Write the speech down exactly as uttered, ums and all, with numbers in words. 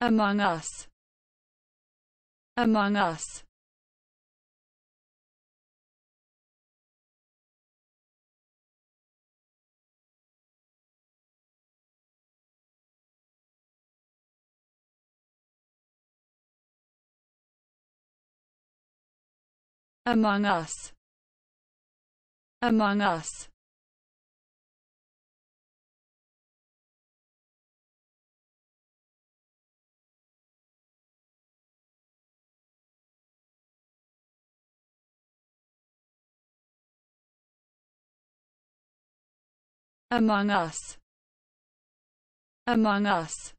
Among Us. Among Us. Among Us. Among Us. Among Us. Among Us.